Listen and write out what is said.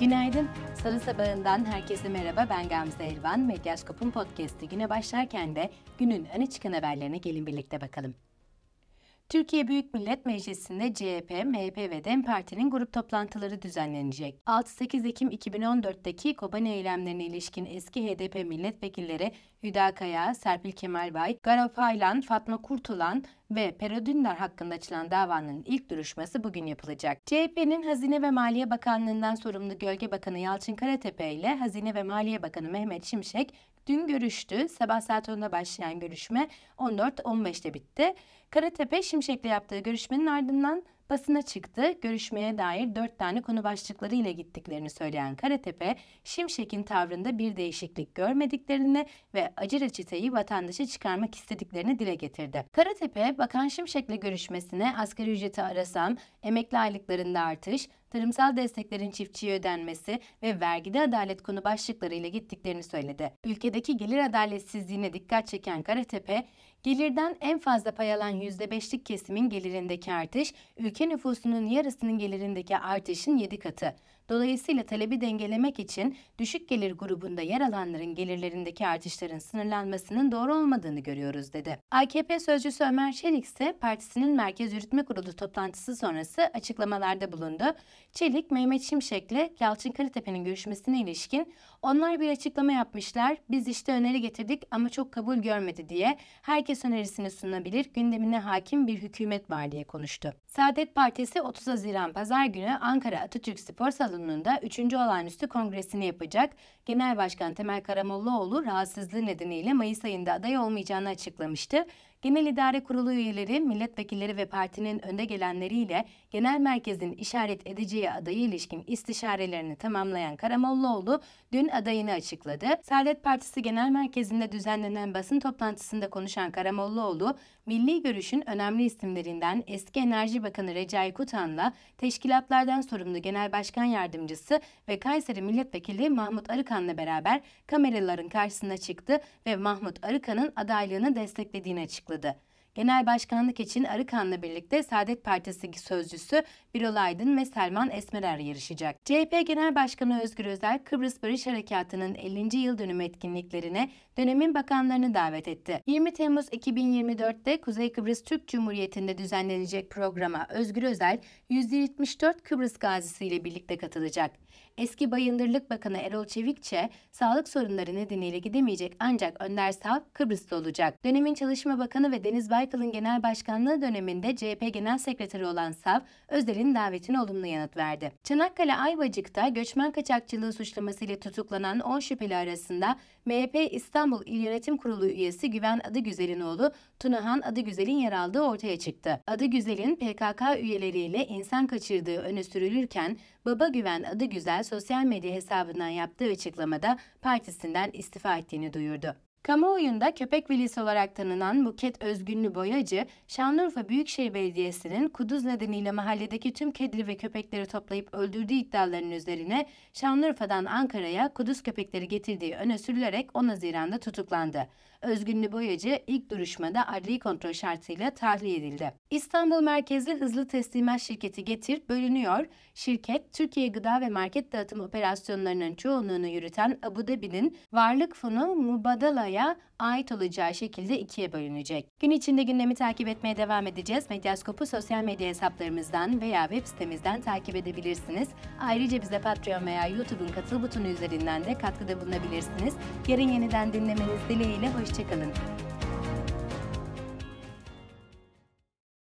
Günaydın. Sarı Sabahı'ndan herkese merhaba. Ben Gamze Elvan. Makyaj Kapım Podcast'ı güne başlarken de günün öne çıkan haberlerine gelin birlikte bakalım. Türkiye Büyük Millet Meclisi'nde CHP, MHP ve DEM Parti'nin grup toplantıları düzenlenecek. 6-8 Ekim 2014'teki Kobani eylemlerine ilişkin eski HDP milletvekilleri Hüda Kaya, Serpil Kemal Bay, Garo Paylan, Fatma Kurtulan ve Peri Dündar hakkında açılan davanın ilk duruşması bugün yapılacak. CHP'nin Hazine ve Maliye Bakanlığı'ndan sorumlu Gölge Bakanı Yalçın Karatepe ile Hazine ve Maliye Bakanı Mehmet Şimşek dün görüştü. Sabah saat 10'da başlayan görüşme 14-15'te bitti. Karatepe, Şimşek'le yaptığı görüşmenin ardından basına çıktı. Görüşmeye dair 4 tane konu başlıkları ile gittiklerini söyleyen Karatepe, Şimşek'in tavrında bir değişiklik görmediklerini ve acı reçeteyi vatandaşa çıkarmak istediklerini dile getirdi. Karatepe, Bakan Şimşek'le görüşmesine asgari ücreti arasam, emekli aylıklarında artış, tarımsal desteklerin çiftçiye ödenmesi ve vergide adalet konu başlıkları ile gittiklerini söyledi. Ülkedeki gelir adaletsizliğine dikkat çeken Karatepe, gelirden en fazla pay alan %5'lik kesimin gelirindeki artış, ülke nüfusunun yarısının gelirindeki artışın 7 katı. Dolayısıyla talebi dengelemek için düşük gelir grubunda yer alanların gelirlerindeki artışların sınırlanmasının doğru olmadığını görüyoruz dedi. AKP sözcüsü Ömer Çelik ise partisinin Merkez Yürütme Kurulu toplantısı sonrası açıklamalarda bulundu. Çelik, Mehmet Şimşek'le Yalçın Karatepe'nin görüşmesine ilişkin "Onlar bir açıklama yapmışlar, biz işte öneri getirdik ama çok kabul görmedi" diye herkes önerisini sunabilir, gündemine hakim bir hükümet var diye konuştu. Saadet Partisi 30 Haziran Pazar günü Ankara Atatürk Spor Salonu'nda 3. Olağanüstü Kongresini yapacak. Genel Başkan Temel Karamollaoğlu rahatsızlığı nedeniyle Mayıs ayında aday olmayacağını açıklamıştı. Genel İdare Kurulu üyeleri, milletvekilleri ve partinin önde gelenleriyle genel merkezin işaret edeceği adayı ilişkin istişarelerini tamamlayan Karamollaoğlu dün adayını açıkladı. Saadet Partisi Genel Merkezi'nde düzenlenen basın toplantısında konuşan Karamollaoğlu, Milli Görüş'ün önemli isimlerinden eski Enerji Bakanı Recai Kutan'la teşkilatlardan sorumlu Genel Başkan Yardımcısı ve Kayseri Milletvekili Mahmut Arıkan'la beraber kameraların karşısına çıktı ve Mahmut Arıkan'ın adaylığını desteklediğini açıkladı. Genel başkanlık için Arıkan'la birlikte Saadet Partisi sözcüsü Birol Aydın ve Selman Esmerer yarışacak. CHP Genel Başkanı Özgür Özel, Kıbrıs Barış Harekatı'nın 50. yıl dönümü etkinliklerine dönemin bakanlarını davet etti. 20 Temmuz 2024'te Kuzey Kıbrıs Türk Cumhuriyeti'nde düzenlenecek programa Özgür Özel, 174 Kıbrıs gazisi ile birlikte katılacak. Eski Bayındırlık Bakanı Erol Çevikçe, sağlık sorunları nedeniyle gidemeyecek ancak Önder Sağ Kıbrıs'ta olacak. Dönemin Çalışma Bakanı ve Deniz Baykal'ın genel başkanlığı döneminde CHP Genel Sekreteri olan Sav, Özel'in davetine olumlu yanıt verdi. Çanakkale Ayvacık'ta göçmen kaçakçılığı suçlamasıyla tutuklanan 10 şüpheli arasında MHP İstanbul İl Yönetim Kurulu üyesi Güven Adıgüzel'in oğlu Tunahan Adıgüzel'in yer aldığı ortaya çıktı. Adıgüzel'in PKK üyeleriyle insan kaçırdığı öne sürülürken baba Güven Adıgüzel sosyal medya hesabından yaptığı açıklamada partisinden istifa ettiğini duyurdu. Kamuoyunda köpek velisi olarak tanınan Buket Özgünlü Boyacı, Şanlıurfa Büyükşehir Belediyesi'nin kuduz nedeniyle mahalledeki tüm kedi ve köpekleri toplayıp öldürdüğü iddialarının üzerine Şanlıurfa'dan Ankara'ya kuduz köpekleri getirdiği öne sürülerek 10 Haziran'da tutuklandı. Özgünlü Boyacı ilk duruşmada adli kontrol şartıyla tahliye edildi. İstanbul merkezli hızlı teslimat şirketi Getir bölünüyor. Şirket, Türkiye Gıda ve Market Dağıtım operasyonlarının çoğunluğunu yürüten Abu Dhabi'nin varlık fonu Mubadala'ya ait olacağı şekilde ikiye bölünecek. Gün içinde gündemi takip etmeye devam edeceğiz. Medyaskop'u sosyal medya hesaplarımızdan veya web sitemizden takip edebilirsiniz. Ayrıca bize Patreon veya YouTube'un katıl butonu üzerinden de katkıda bulunabilirsiniz. Yarın yeniden dinlemeniz dileğiyle hoşçakalın.